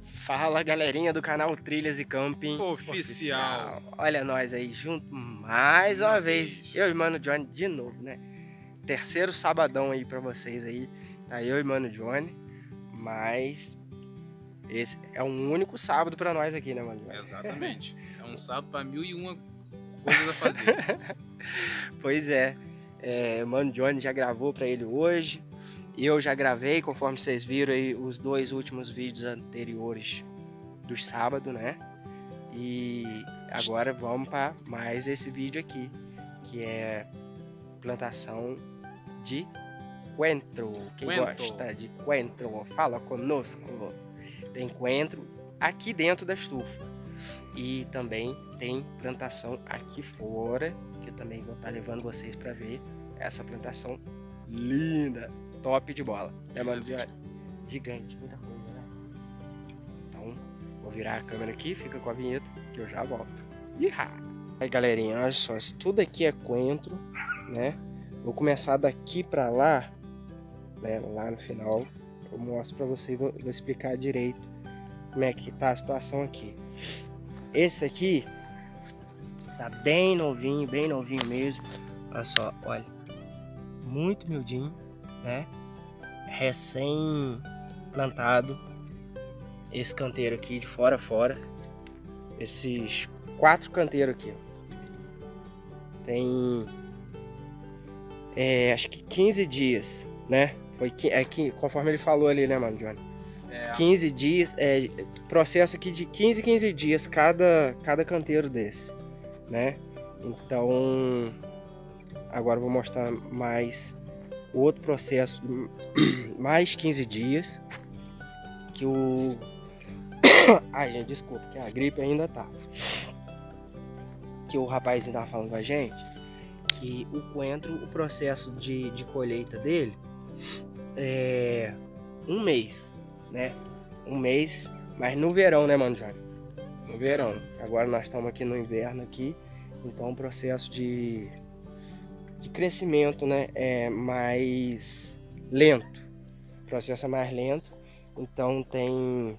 Fala, galerinha do canal Trilhas e Camping Oficial. Olha nós aí, junto mais uma vez. Eu e Mano Johnny de novo, né? Terceiro sabadão aí pra vocês aí. Tá eu e Mano Johnny, mas... esse é um único sábado pra nós aqui, né, Mano? Exatamente. É um sábado pra 1001 coisas a fazer. Pois é. O Mano Johnny já gravou pra ele hoje. Eu já gravei, conforme vocês viram aí, os dois últimos vídeos anteriores do sábado, né? E agora vamos pra mais esse vídeo aqui, que é plantação de coentro. Quem gosta de coentro, fala conosco. Tem coentro aqui dentro da estufa e também tem plantação aqui fora, que eu também vou estar levando vocês para ver essa plantação linda, top de bola, né, Mano? Gigante, muita coisa, né? Então vou virar a câmera aqui, fica com a vinheta que eu já volto. Ihá! Aí, galerinha, olha só, isso tudo aqui é coentro, né? Vou começar daqui para lá, né? Lá no final eu mostro para vocês, vou explicar direito como é que tá a situação aqui. Esse aqui tá bem novinho mesmo. Olha só, olha, muito miudinho, né? Recém plantado. Esse canteiro aqui de fora a fora, esses quatro canteiros aqui, ó. Tem acho que 15 dias, né? Foi que, conforme ele falou ali, né, Mano Johnny? 15 dias, processo aqui de 15 dias cada canteiro desse, né? Então, agora eu vou mostrar mais outro processo, mais 15 dias, que o... Ai, gente, desculpa, que a gripe ainda tá. Que o rapazinho tava falando com a gente, que o coentro, o processo de colheita dele, é um mês, né? Um mês, mas no verão, né, Mano Johnny? No verão. Agora nós estamos aqui no inverno aqui, então o processo de crescimento, né, é mais lento. O processo é mais lento. Então tem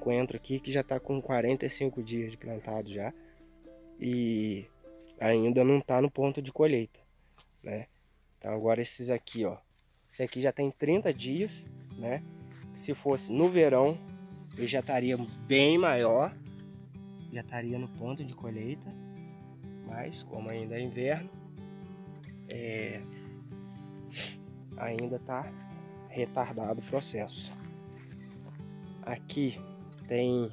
coentro aqui que já está com 45 dias de plantado já e ainda não está no ponto de colheita, né? Então agora esses aqui, ó. Esse aqui já tem 30 dias, né? Se fosse no verão, ele já estaria bem maior, já estaria no ponto de colheita, mas como ainda é inverno, ainda está retardado o processo. Aqui tem,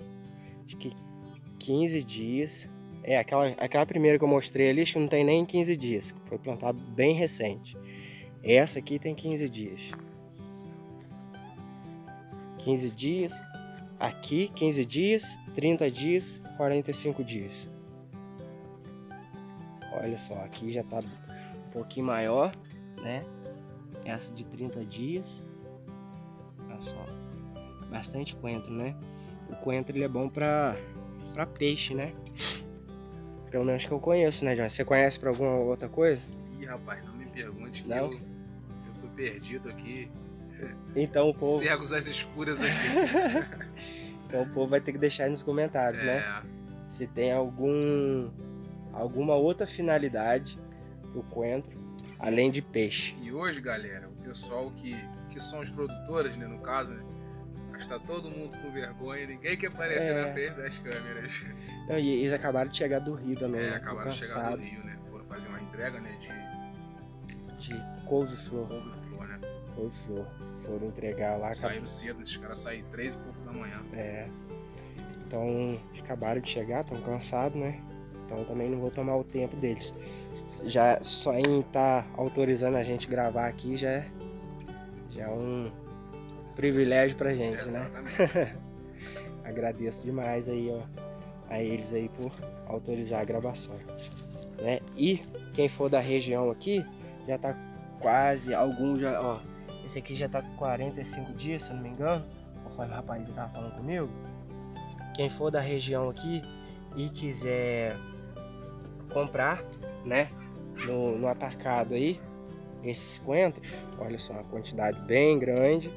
acho que 15 dias, aquela primeira que eu mostrei ali, acho que não tem nem 15 dias, foi plantado bem recente. Essa aqui tem 15 dias. 15 dias. Aqui 15 dias, 30 dias, 45 dias. Olha só, aqui já tá um pouquinho maior, né? Essa de 30 dias. Olha só. Bastante coentro, né? O coentro, ele é bom para peixe, né? Pelo menos que eu conheço, né, João? Você conhece para alguma outra coisa? Ih, rapaz, não me pergunte que eu tô perdido aqui. Então o povo... cegos às escuras aqui. Então o povo vai ter que deixar aí nos comentários, né? Se tem alguma outra finalidade do coentro, além de peixe. E hoje, galera, o pessoal que são os produtores, né, no caso, né? Mas tá todo mundo com vergonha, ninguém quer aparecer na frente das câmeras. Não, e eles acabaram de chegar do Rio também, né? Acabaram de chegar do Rio, né? Foram fazer uma entrega, né, de couve-flor. Couve-flor, né? Couve-flor. Foram entregar lá. Saíram cedo, esses caras saíram 3 e pouco da manhã. Então, acabaram de chegar, estão cansados, né? Então também não vou tomar o tempo deles. Já só em estar autorizando a gente gravar aqui já é um privilégio pra gente, né? Exatamente. agradeço demais aí, ó, a eles aí por autorizar a gravação, né? E quem for da região aqui, já tá quase, algum já, ó, esse aqui já tá com 45 dias, se eu não me engano, conforme o rapaz tava falando comigo. Quem for da região aqui e quiser comprar, né, no atacado aí, esses coentros, olha só, uma quantidade bem grande.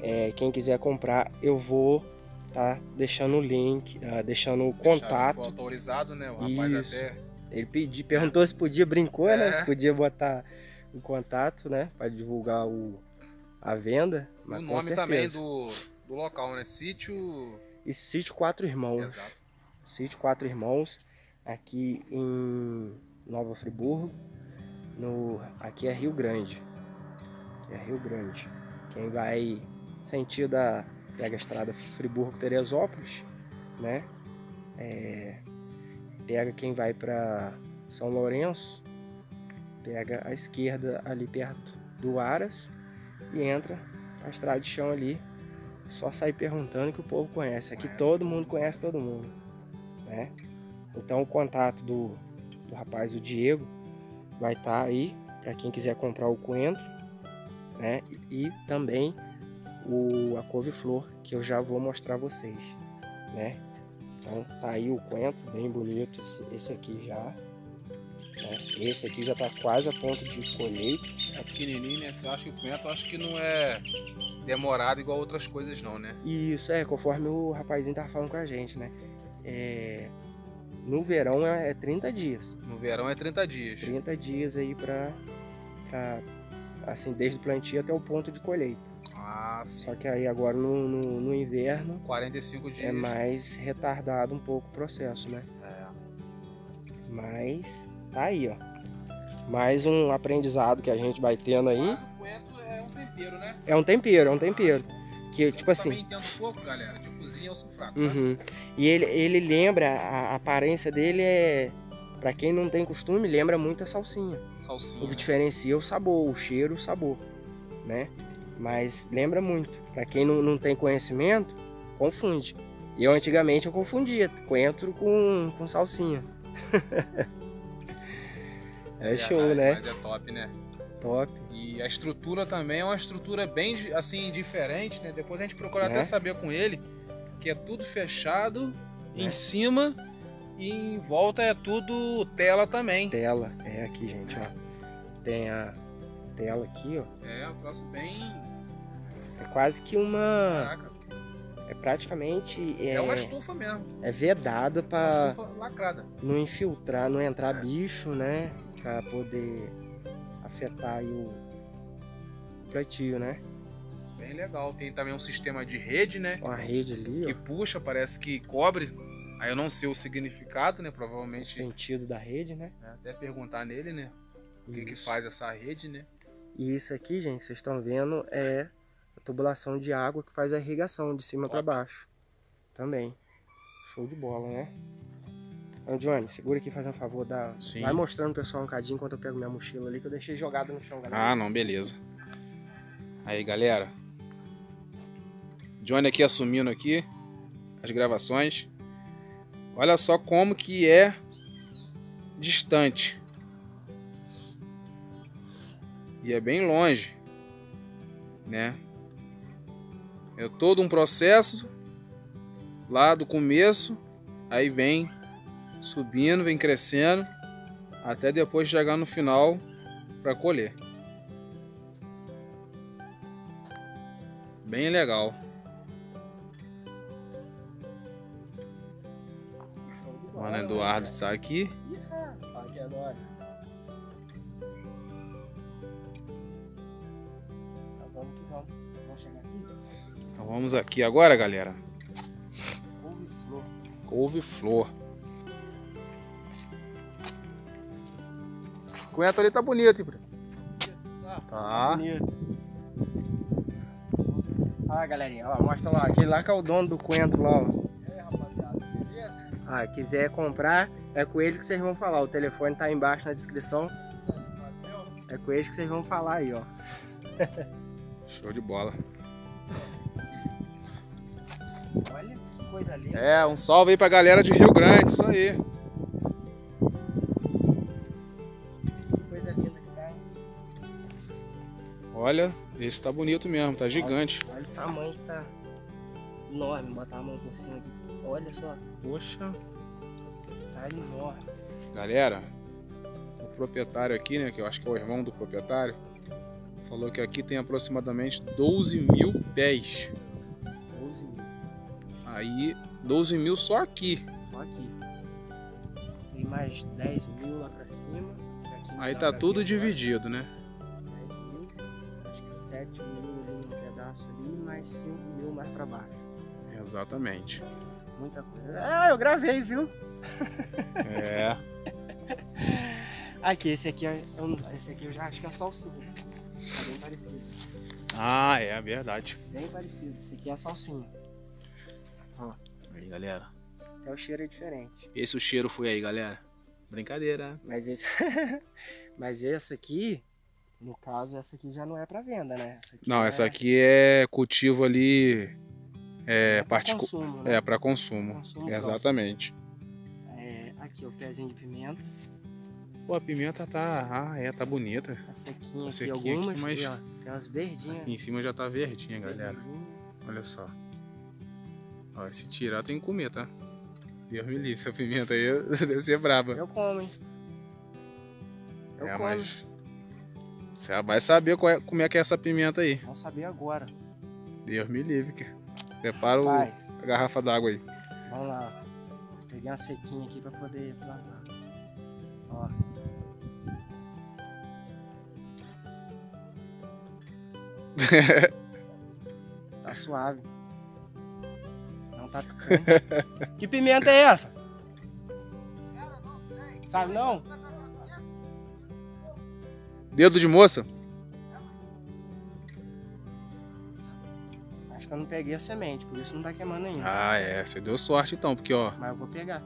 É, quem quiser comprar, eu vou tá deixando o link, deixando o contato. Foi autorizado, né? O rapaz isso. Até... ele perguntou se podia, brincou, né? Se podia botar o contato, né? Para divulgar a venda. Mas o nome certeza. Também do local, né? Sítio... Isso, Sítio Quatro Irmãos. Exato. Sítio Quatro Irmãos, aqui em Nova Friburgo. Aqui é Rio Grande. Aqui é Rio Grande. Quem vai sentido da... pega a estrada Friburgo-Teresópolis, né? Pega quem vai para São Lourenço, pega a esquerda ali perto do Aras e entra a estrada de chão ali. Só sair perguntando que o povo conhece. Aqui todo mundo conhece todo mundo, né? Então o contato do rapaz, o Diego, vai estar aí para quem quiser comprar o coentro, né? E também a couve-flor, que eu já vou mostrar a vocês, né? Então tá aí o coentro, bem bonito esse aqui já, né? Esse aqui já tá quase a ponto de colheita. É pequenininho, né? Você acha que o coentro, acho que não é demorado igual outras coisas não, né? Isso, conforme o rapazinho tava falando com a gente, né? No verão é 30 dias. No verão é 30 dias. 30 dias aí pra assim, desde o plantio até o ponto de colheita. Ah, só que aí agora no inverno 45 dias. É mais retardado um pouco o processo, né? Mas tá aí, ó, mais um aprendizado que a gente vai tendo aí. Mas o coentro é um tempero, né? É um tempero. Que, tipo assim, eu também entendo um pouco, galera, de cozinha ao sulfato, uhum. Tá? E ele lembra, a aparência dele é, pra quem não tem costume, lembra muito a salsinha. Salsinha. O que diferencia o sabor, o cheiro, o sabor, né? Mas lembra muito. Para quem não tem conhecimento, confunde. Eu antigamente eu confundia coentro com salsinha. É show, né? Mas é top, né? Top. E a estrutura também é uma estrutura bem assim diferente, né? Depois a gente procura até saber com ele, que é tudo fechado em cima e em volta é tudo tela também. Tela. É aqui, gente, ó. Tem a tela aqui, ó. É um troço bem... é quase que uma... caraca. É praticamente... é uma estufa mesmo. É vedada para não infiltrar, não entrar bicho, né? Para poder afetar aí o plantio, né? Bem legal. Tem também um sistema de rede, né? Uma rede ali, que ó, puxa, parece que cobre. Aí eu não sei o significado, né? Provavelmente... o sentido da rede, né? Até perguntar nele, né? O que faz essa rede, né? E isso aqui, gente, vocês estão vendo, é a tubulação de água que faz a irrigação de cima para baixo. Também. Show de bola, né? Então, Johnny, segura aqui, faz um favor. Sim. Vai mostrando o pessoal um cadinho enquanto eu pego minha mochila ali, que eu deixei jogada no chão, galera. Ah, não, beleza. Aí, galera. Johnny aqui assumindo aqui as gravações. Olha só como que é distante. E é bem longe, né? É todo um processo lá do começo, aí vem subindo, vem crescendo, até depois chegar no final para colher. Bem legal. O Mano Eduardo tá aqui. Então vamos aqui agora, galera. Couve-flor. O coentro ali tá bonito, hein, Bruno? Tá. Bonito. Ah, galerinha, ó, mostra lá. Aquele lá que é o dono do coentro lá, ó. E aí, rapaziada, beleza? Ah, quiser comprar, é com ele que vocês vão falar. O telefone tá aí embaixo na descrição. É com ele que vocês vão falar aí, ó. Show de bola. Olha que coisa linda. É, um salve aí pra galera de Rio Grande, isso aí. Que coisa linda que tá. Olha, esse tá bonito mesmo, tá gigante. Olha o tamanho que tá. Enorme, botar a mão por cima aqui. Olha só. Poxa. Tá enorme. Galera, o proprietário aqui, né, que eu acho que é o irmão do proprietário, falou que aqui tem aproximadamente 12 mil pés. 12 mil. Aí, 12 mil só aqui. Só aqui. Tem mais 10 mil lá pra cima. Aí tá tudo dividido, né? 10 mil, acho que 7 mil ali no pedaço ali, mais 5 mil mais pra baixo. Exatamente. Muita coisa. Ah, eu gravei, viu? É. Aqui, esse aqui eu já acho que é salsinha. Tá bem parecido. Ah, é verdade. Bem parecido. Esse aqui é a salsinha. Ó. Aí, galera. Até o cheiro é diferente. Esse o cheiro foi aí, galera. Brincadeira. Mas esse... Mas esse aqui... No caso, essa aqui já não é pra venda, né? Essa aqui não, essa aqui é cultivo ali... É para consumo, né? É para consumo. Consumo, exatamente. É, aqui o pezinho de pimenta. Pô, a pimenta tá, tá bonita. A sequinha, aqui algumas, mas... tem umas verdinhas. Aqui em cima já tá verdinha, galera. Verdinha. Olha só. Ó, se tirar tem que comer, tá? Deus me livre, essa pimenta aí deve ser braba. Eu como, hein? Eu como. Mas... Você vai saber qual é, como é que é essa pimenta aí. Vamos saber agora. Deus me livre, cara. Prepara a garrafa d'água aí. Vamos lá. Vou pegar uma sequinha aqui para poder plantar. Ó. Tá suave. Não tá picante. Que pimenta é essa? Cara, não sei. Sabe não? Dedo de moça? Eu não peguei a semente, por isso não tá queimando ainda. Ah, é, você deu sorte então, porque ó. Mas eu vou pegar.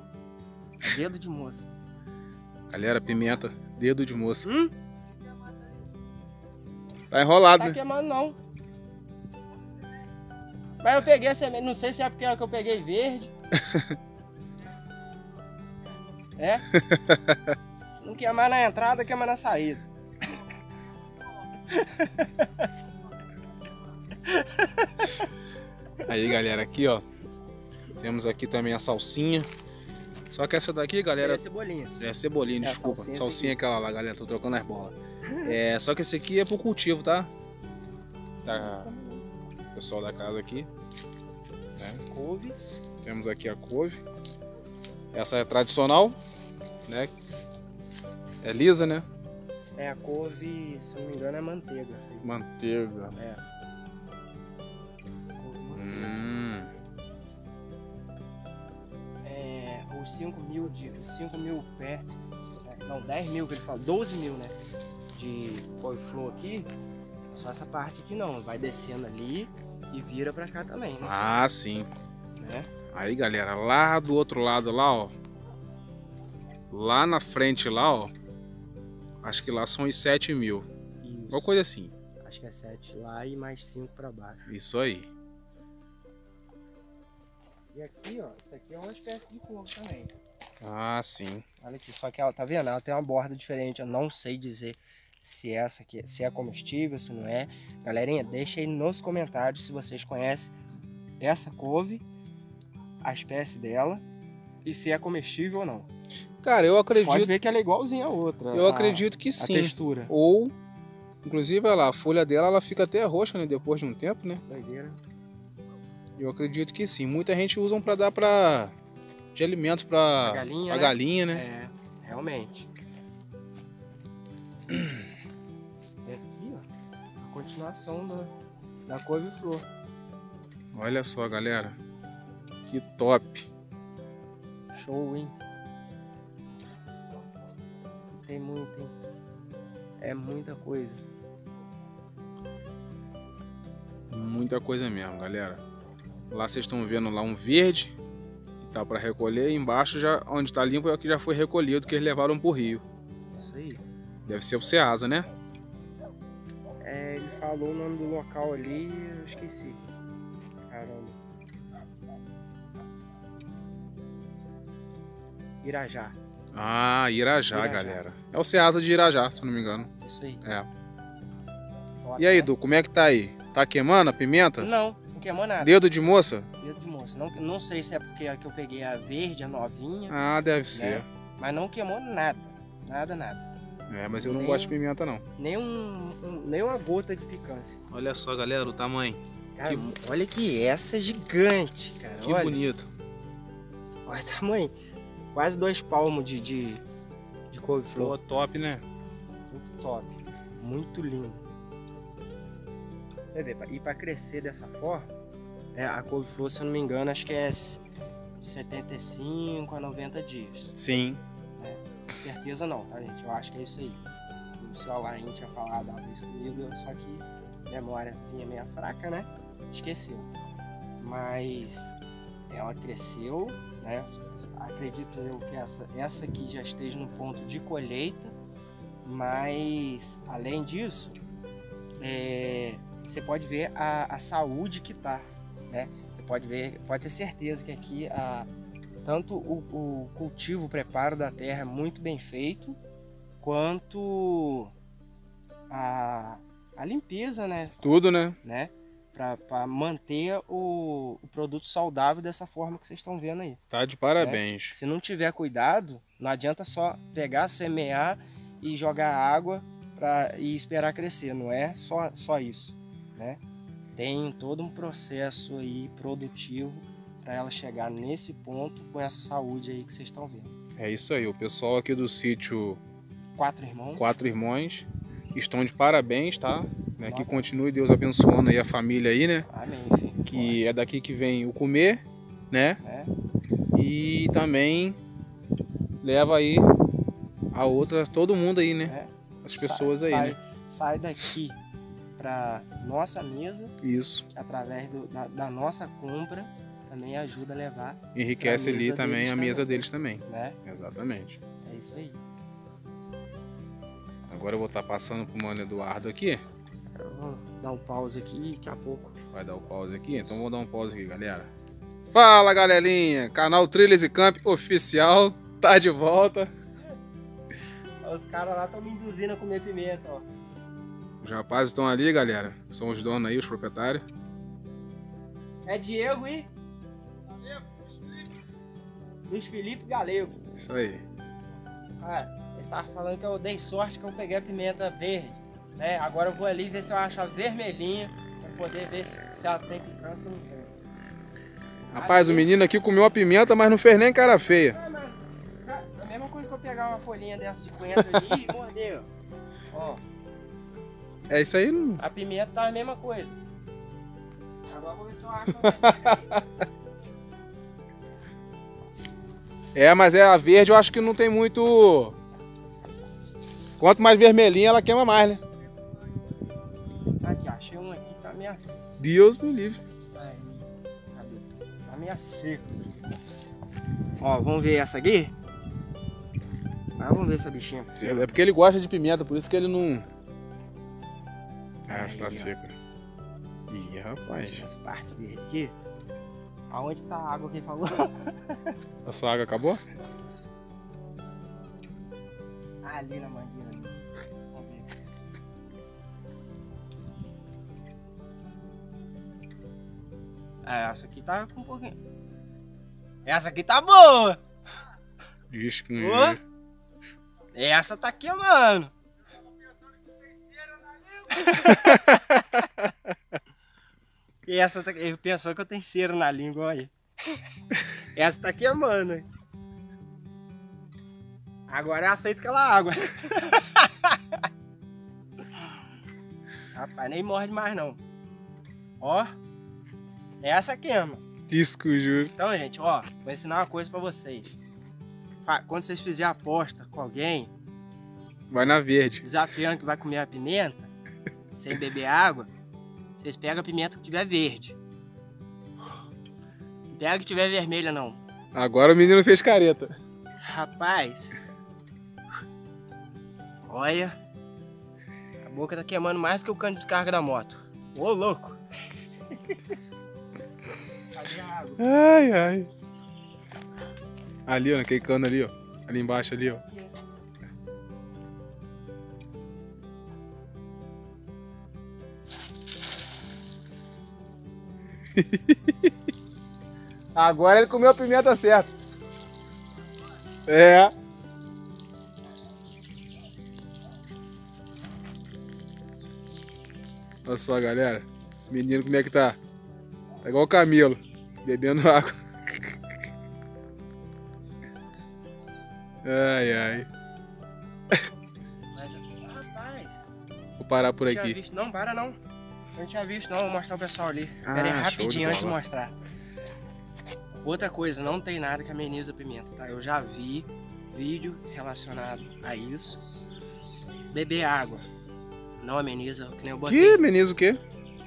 Dedo de moça. Galera, pimenta, dedo de moça. Tá enrolado, né? Não tá queimando não. Mas eu peguei a semente, não sei se é porque é que eu peguei verde. É? Se não queimar na entrada, queima na saída. Aí, galera, aqui ó, temos aqui também a salsinha. Só que essa daqui, galera, essa é cebolinha. É cebolinha, desculpa. Salsinha é aquela lá, galera, tô trocando as bolas. É, só que esse aqui é pro cultivo, tá? Tá, pessoal da casa aqui, né? Couve. Temos aqui a couve. Essa é tradicional, né? É lisa, né? É, a couve, se não me engano, é manteiga. Assim. Manteiga. É. É, os 5 mil pé, não, 10 mil que ele fala, 12 mil, né, de couve-flor aqui, só essa parte aqui não, vai descendo ali e vira pra cá também, né? Ah, sim. Né? Aí, galera, lá do outro lado lá, ó, lá na frente lá, ó, acho que lá são os 7 mil, uma coisa assim. Acho que é 7 lá e mais 5 pra baixo. Isso aí. E aqui, ó, isso aqui é uma espécie de couve também. Ah, sim. Olha aqui, só que ela, tá vendo? Ela tem uma borda diferente. Eu não sei dizer se essa aqui, se é comestível, se não é. Galerinha, deixa aí nos comentários se vocês conhecem essa couve, a espécie dela, e se é comestível ou não. Cara, eu acredito... Pode ver que ela é igualzinha à outra. Eu acredito que sim. A textura. Ou, inclusive, olha lá, a folha dela, ela fica até roxa, né? Depois de um tempo, né? Doideira. Eu acredito que sim. Muita gente usa para dar de alimento para galinha, né? É, realmente. É aqui, ó, a continuação da couve-flor. Olha só, galera. Que top. Show, hein? Tem muito, hein? É muita coisa. Muita coisa mesmo, galera. Lá vocês estão vendo lá um verde que tá para recolher, e embaixo já onde está limpo é o que já foi recolhido, que eles levaram pro rio. Isso aí. Deve ser o Ceasa, né? É, ele falou o nome do local ali, eu esqueci. Caramba. Irajá. Ah, Irajá, galera. É o Ceasa de Irajá, se eu não me engano. Isso aí. É. E aí, Du, como é que tá aí? Tá queimando a pimenta? Não, não queimou nada. Dedo de moça? Dedo de moça. Não, não sei se é porque que eu peguei a verde, a novinha. Ah, deve ser. Né? Mas não queimou nada. Nada, nada. É, mas eu não gosto de pimenta, não. Nem uma gota de picância. Olha só, galera, o tamanho. Cara, que... Olha que essa é gigante, cara. Que olha. Bonito. Olha o tamanho. Quase 2 palmos de couve-flor. Top, né? Muito top. Muito lindo. E para crescer dessa forma, a couve-flor, se eu não me engano, acho que é 75 a 90 dias. Sim. Com certeza não, tá, gente? Eu acho que é isso aí. O senhor lá tinha falado uma vez comigo, só que memóriazinha meio fraca, né? Esqueceu. Mas ela cresceu, né? Acredito eu que essa aqui já esteja no ponto de colheita, mas além disso, você pode ver a saúde que tá, né? Você pode ver, pode ter certeza que aqui tanto o cultivo, o preparo da terra é muito bem feito, quanto a limpeza, né? Tudo, né? Para manter o produto saudável dessa forma que vocês estão vendo aí. Tá de parabéns. Né? Se não tiver cuidado, não adianta só pegar, semear e jogar água e esperar crescer. Não é só isso, né? Tem todo um processo aí produtivo para ela chegar nesse ponto com essa saúde aí que vocês estão vendo. É isso aí. O pessoal aqui do sítio Quatro Irmãos estão de parabéns, tá? Né, que continue Deus abençoando aí a família aí, né? Amém, filho. Que é daqui que vem o comer, né? E também leva aí a outra, todo mundo aí, né? As pessoas aí, né? Sai daqui pra nossa mesa. Isso. Através da nossa compra também ajuda a levar. Enriquece ali também a mesa deles também. Né? Exatamente. É isso aí. Agora eu vou estar passando pro Mano Eduardo aqui. Vou dar um pause aqui, daqui a pouco. Vai dar um pause aqui? Então vou dar um pause aqui, galera. Fala, galerinha! Canal Trilhas e Camping oficial tá de volta. Os caras lá estão me induzindo a comer pimenta, ó. Os rapazes estão ali, galera. São os donos aí, os proprietários. É Diego e... Galego, Luiz Felipe Galego. Isso aí. Cara, eles estavam falando que eu dei sorte que eu peguei a pimenta verde. É, agora eu vou ali ver se eu acho a vermelhinha pra poder ver se ela tem picância ou não tem. Rapaz, o menino aqui comeu a pimenta, mas não fez nem cara feia. É, mas, a mesma coisa que eu pegar uma folhinha dessa de coentro ali e morder, ó. É isso aí, não... A pimenta tá a mesma coisa. Agora eu vou ver se eu acho a vermelha. Mas a verde eu acho que não tem muito... Quanto mais vermelhinha, ela queima mais, né? Aqui, achei um aqui, tá meio seco. Deus me livre. Tá meio seco. Ó, vamos ver essa aqui? Mas vamos ver essa bichinha. É porque ele gosta de pimenta, por isso que ele não... Essa tá seca. Ih, rapaz. Essa parte verde aqui. Aonde tá a água que ele falou? A sua água acabou? Ali na mangueira. Vamos ver. Essa aqui tá com um pouquinho. Essa aqui tá boa. Diz que não é. Essa tá queimando. Eu tava pensando que tem cera na língua. Essa tá... Ele pensou que eu tenho cera na língua, olha aí. Essa tá queimando, hein? Agora eu aceito aquela água. Rapaz, nem morde mais não. Ó, essa queima. Disco, juro. Então, gente, ó, vou ensinar uma coisa pra vocês. Quando vocês fizerem aposta com alguém... Vai na verde. Desafiando que vai comer a pimenta, sem beber água, vocês pegam a pimenta que tiver verde. Não pega que tiver vermelha, não. Agora o menino fez careta. Rapaz... Olha, a boca tá queimando mais do que o cano de descarga da moto. Ô, louco! Cadê a água? Ai, ai. Ali, ó, naquele cano ali, ó. Ali embaixo, ali, ó. Agora ele comeu a pimenta certa. É. Olha só, galera. Menino, como é que tá? Tá igual o Camilo, bebendo água. Ai, ai. Mas, rapaz. Vou parar por aqui. Visto. Não, para não. Eu não tinha visto, não. Vou mostrar o pessoal ali. Pera aí, rapidinho, antes de mostrar. Outra coisa, não tem nada que ameniza a pimenta, tá? Eu já vi vídeo relacionado a isso. Beber água não ameniza, que nem eu botei. Que ameniza o quê?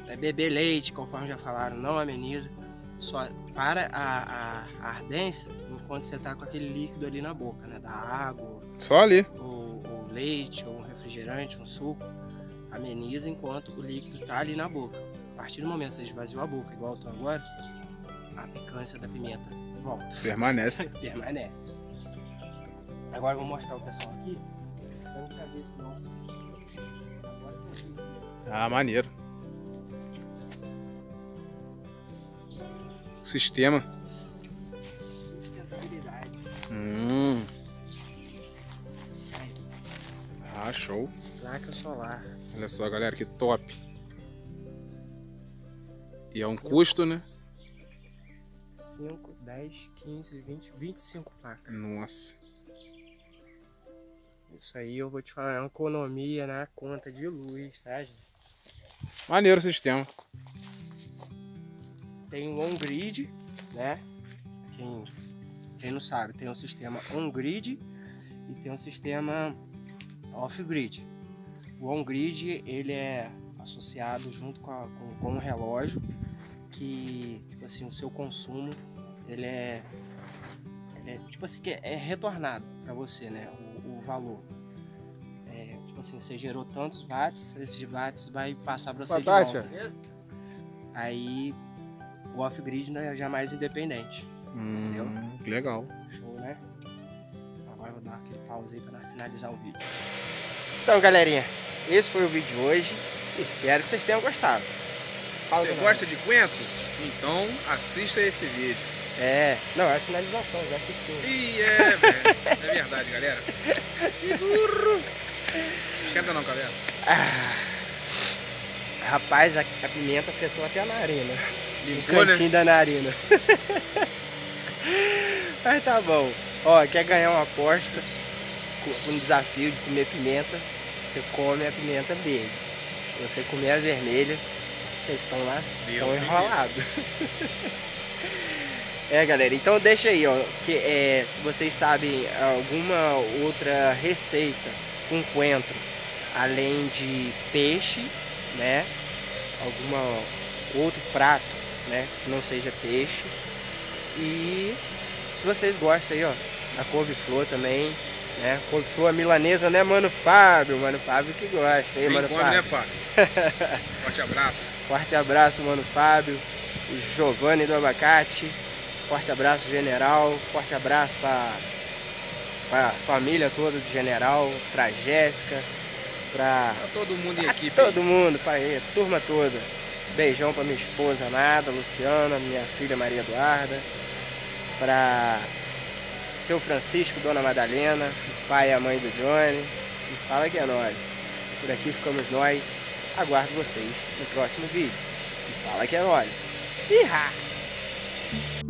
É beber leite, conforme já falaram, não ameniza. Só para a ardência enquanto você tá com aquele líquido ali na boca, né? Da água. Só ali. Ou leite, ou um refrigerante, um suco. Ameniza enquanto o líquido tá ali na boca. A partir do momento que você esvaziou a boca, igual eu tô agora, a picância da pimenta volta. Permanece. Permanece. Agora eu vou mostrar o pessoal aqui. Eu não sabia isso não. Agora eu... Ah, maneiro. Sistema. Sustentabilidade. Ah, show. Placa solar. Olha só, galera, que top. E é um custo, né? 5, 10, 15, 20, 25 placas. Nossa. Isso aí eu vou te falar, é uma economia na conta de luz, tá, gente? Maneiro o sistema. Tem o on-grid, né? Quem não sabe, tem um sistema on-grid e tem um sistema off-grid. O on-grid, ele é associado junto com um relógio que, tipo assim, o seu consumo, ele é tipo assim, que é retornado para você, né? O valor. É, tipo assim, você gerou tantos watts, esses watts vai passar para você de volta. Aí, o off-grid, né, já é mais independente. Entendeu? Que legal. Show, né? Agora eu vou dar aquele pause aí para finalizar o vídeo. Então, galerinha, esse foi o vídeo de hoje. Espero que vocês tenham gostado. Você gosta de cuento? Então assista esse vídeo. É, não, é a finalização, já assistiu. Ih, é, velho. É verdade, galera. Que burro. Esquenta não, galera. Ah, rapaz, a pimenta afetou até a narina. Limpou, o cantinho, né? Da narina. Mas tá bom. Ó, quer ganhar uma aposta, um desafio de comer pimenta, você come a pimenta verde. Você comer a vermelha, vocês estão lá, estão enrolados. É, galera, então deixa aí, ó, que, se vocês sabem alguma outra receita com coentro, além de peixe, né, alguma outro prato, né, que não seja peixe. E se vocês gostam aí, ó, da couve-flor também, né, couve-flor milanesa, né, Mano Fábio? Mano Fábio que gosta, hein, Mano Fábio? Né, Fábio? Forte abraço. Forte abraço, Mano Fábio, o Jovane do Abacate, forte abraço, General, forte abraço para a família toda do General, para Jéssica, para todo mundo em equipe. Todo mundo, para a turma toda. Beijão para minha esposa amada, Luciana, minha filha Maria Eduarda, para Seu Francisco, Dona Madalena, o pai e a mãe do Johnny. E fala que é nós. Por aqui ficamos nós. Aguardo vocês no próximo vídeo. E fala que é nóis. Irá!